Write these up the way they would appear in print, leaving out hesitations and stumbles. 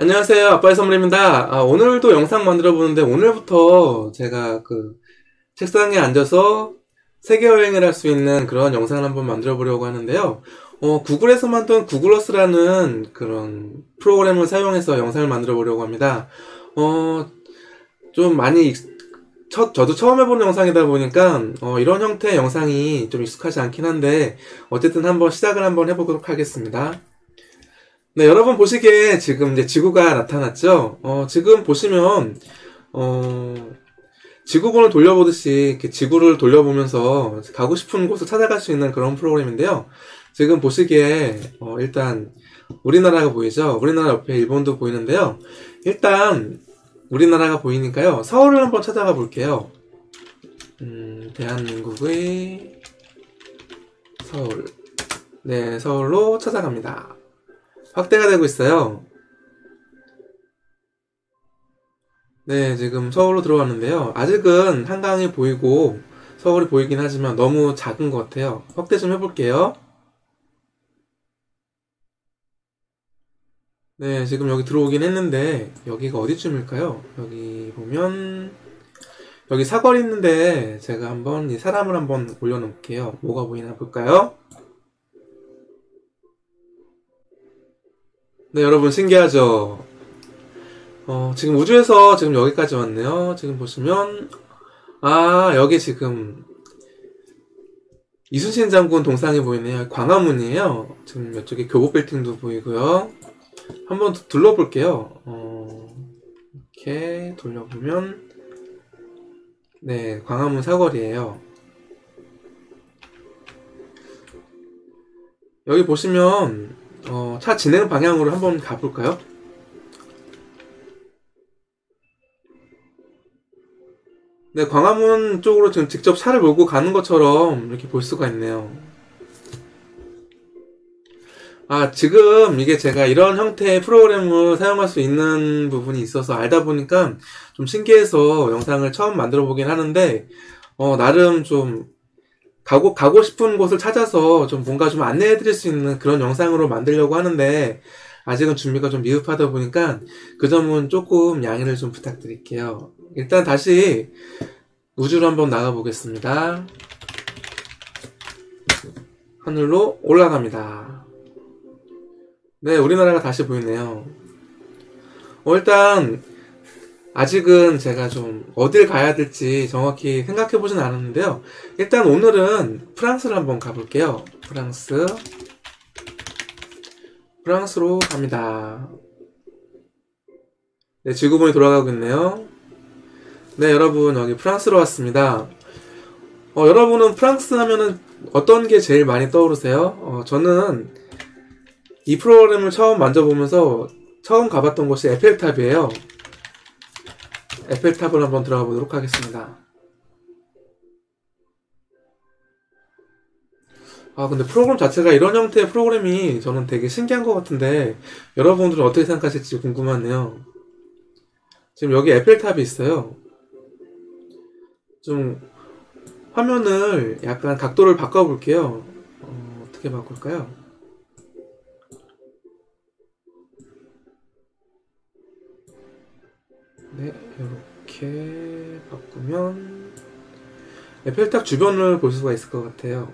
안녕하세요, 아빠의 선물입니다. 오늘도 영상 만들어 보는데, 오늘부터 제가 책상에 앉아서 세계 여행을 할 수 있는 그런 영상을 한번 만들어 보려고 하는데요. 구글에서 만든 구글어스라는 그런 프로그램을 사용해서 영상을 만들어 보려고 합니다. 좀 많이 저도 처음 해보는 영상이다 보니까 이런 형태의 영상이 좀 익숙하지 않긴 한데, 어쨌든 한번 시작을 한번 해보도록 하겠습니다. 네, 여러분 보시기에 지금 이제 지구가 나타났죠? 지금 보시면, 지구본을 돌려보듯이 이렇게 지구를 돌려보면서 가고 싶은 곳을 찾아갈 수 있는 그런 프로그램인데요. 지금 보시기에, 일단 우리나라가 보이죠? 우리나라 옆에 일본도 보이는데요. 일단 우리나라가 보이니까요. 서울을 한번 찾아가 볼게요. 대한민국의 서울. 네, 서울로 찾아갑니다. 확대가 되고 있어요. 네, 지금 서울로 들어왔는데요. 아직은 한강이 보이고 서울이 보이긴 하지만 너무 작은 것 같아요. 확대 좀 해볼게요. 네, 지금 여기 들어오긴 했는데, 여기가 어디쯤일까요? 여기 보면 여기 사거리 있는데, 제가 한번 이 사람을 한번 올려놓을게요. 뭐가 보이나 볼까요? 네, 여러분 신기하죠? 지금 우주에서 지금 여기까지 왔네요. 지금 보시면, 여기 지금 이순신 장군 동상이 보이네요. 광화문이에요. 지금 이쪽에 교복 빌딩도 보이고요. 한번 둘러볼게요. 이렇게 돌려보면, 네, 광화문 사거리예요. 여기 보시면 차 진행 방향으로 한번 가볼까요? 네, 광화문 쪽으로 지금 직접 차를 몰고 가는 것처럼 이렇게 볼 수가 있네요. 지금 이게 제가 이런 형태의 프로그램을 사용할 수 있는 부분이 있어서 알다 보니까 좀 신기해서 영상을 처음 만들어 보긴 하는데, 나름 좀 가고 싶은 곳을 찾아서 좀 뭔가 좀 안내해 드릴 수 있는 그런 영상으로 만들려고 하는데, 아직은 준비가 좀 미흡하다 보니까 그 점은 조금 양해를 좀 부탁드릴게요. 일단 다시 우주로 한번 나가 보겠습니다. 하늘로 올라갑니다. 네, 우리나라가 다시 보이네요. 일단 아직은 제가 좀 어딜 가야 될지 정확히 생각해보진 않았는데요. 일단 오늘은 프랑스를 한번 가볼게요. 프랑스로 갑니다. 네, 지구본이 돌아가고 있네요. 네, 여러분 여기 프랑스로 왔습니다. 여러분은 프랑스 하면은 어떤 게 제일 많이 떠오르세요? 저는 이 프로그램을 처음 만져보면서 처음 가봤던 곳이 에펠탑이에요. 에펠탑을 한번 들어가 보도록 하겠습니다. 근데 프로그램 자체가 이런 형태의 프로그램이 저는 되게 신기한 것 같은데, 여러분들은 어떻게 생각하실지 궁금하네요. 지금 여기 에펠탑이 있어요. 좀 화면을 약간 각도를 바꿔볼게요. 어떻게 바꿀까요? 네, 이렇게 바꾸면 에펠탑 주변을 볼 수가 있을 것 같아요.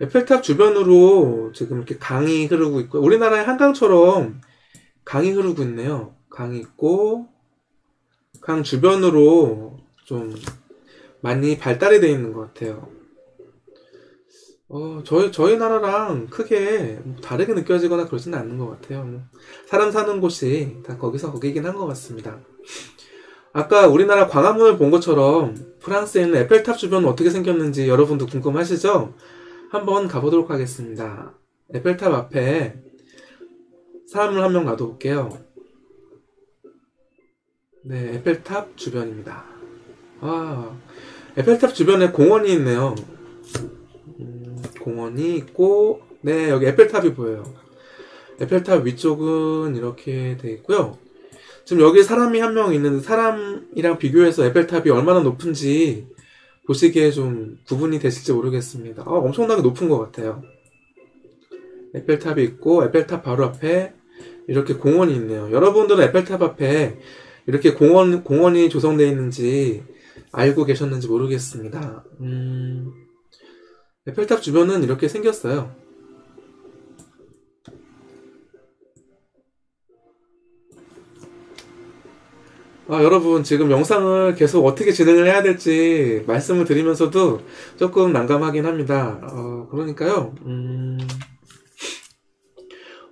에펠탑 주변으로 지금 이렇게 강이 흐르고 있고, 우리나라의 한강처럼 강이 흐르고 있네요. 강이 있고, 강 주변으로 좀 많이 발달이 되어 있는 것 같아요. 저희 나라랑 크게 다르게 느껴지거나 그러지는 않는 것 같아요. 사람 사는 곳이 다 거기서 거기긴 한 것 같습니다. 아까 우리나라 광화문을 본 것처럼 프랑스에 있는 에펠탑 주변은 어떻게 생겼는지 여러분도 궁금하시죠? 한번 가보도록 하겠습니다. 에펠탑 앞에 사람을 한 명 놔둬볼게요. 네, 에펠탑 주변입니다. 에펠탑 주변에 공원이 있네요. 공원이 있고, 네, 여기 에펠탑이 보여요. 에펠탑 위쪽은 이렇게 돼 있고요. 지금 여기 사람이 한 명 있는데, 사람이랑 비교해서 에펠탑이 얼마나 높은지 보시기에 좀 구분이 되실지 모르겠습니다. 엄청나게 높은 것 같아요. 에펠탑이 있고, 에펠탑 바로 앞에 이렇게 공원이 있네요. 여러분들은 에펠탑 앞에 이렇게 공원이 조성되어 있는지 알고 계셨는지 모르겠습니다. 에펠탑 주변은 이렇게 생겼어요. 아, 여러분 지금 영상을 계속 어떻게 진행을 해야 될지 말씀을 드리면서도 조금 난감하긴 합니다. 그러니까요.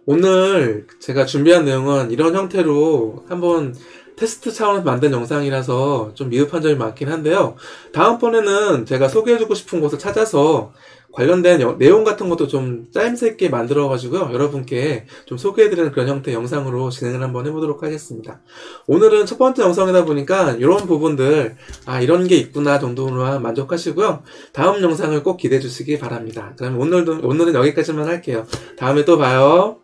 오늘 제가 준비한 내용은 이런 형태로 한번 테스트 차원에서 만든 영상이라서 좀 미흡한 점이 많긴 한데요. 다음번에는 제가 소개해주고 싶은 곳을 찾아서 관련된 내용 같은 것도 좀 짜임새 있게 만들어가지고요. 여러분께 좀 소개해드리는 그런 형태의 영상으로 진행을 한번 해보도록 하겠습니다. 오늘은 첫 번째 영상이다 보니까 이런 부분들, 아, 이런 게 있구나 정도로만 만족하시고요. 다음 영상을 꼭 기대해 주시기 바랍니다. 그럼 오늘은 여기까지만 할게요. 다음에 또 봐요.